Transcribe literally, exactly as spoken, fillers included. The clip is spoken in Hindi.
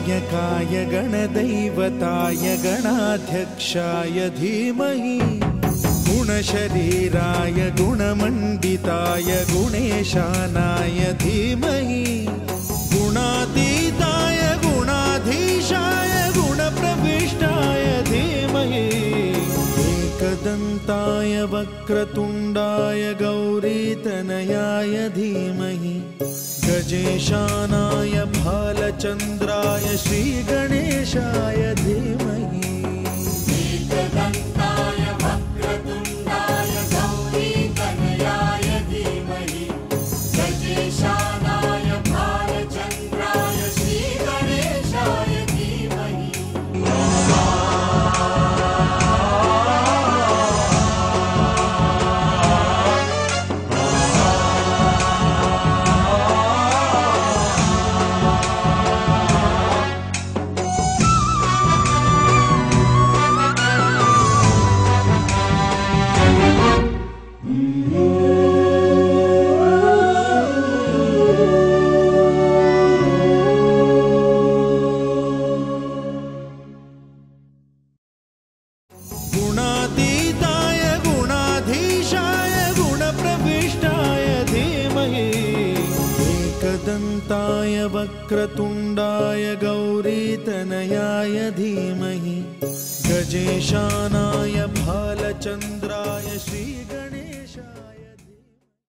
नायकाय गणदैवताय गणाध्यक्षाय धीमहि गुणशरीराय गुणमंडिताय गुणेशानाय धीमहि गुणातीताय गुणाधीशाय गुणप्रविष्टाय धीमहि एकदंताय वक्रतुंडाय गौरीतनयाय धीमहि गजेशानाय भालचंद्राय श्री गणेशाय धीमहि एकदंताय वक्रतुंडाय गौरीतनयाय धीमहि गजेशानाय भालचंद्राय श्री गणेशाय धीमहि। गुणातीताय गुणाधीशाय गुणप्रविष्टाय धीमहि एकदंताय वक्रतुंडाय गौरीतनयाय धीमहि गजेशानाय भालचंद्राय श्री गणेशाय।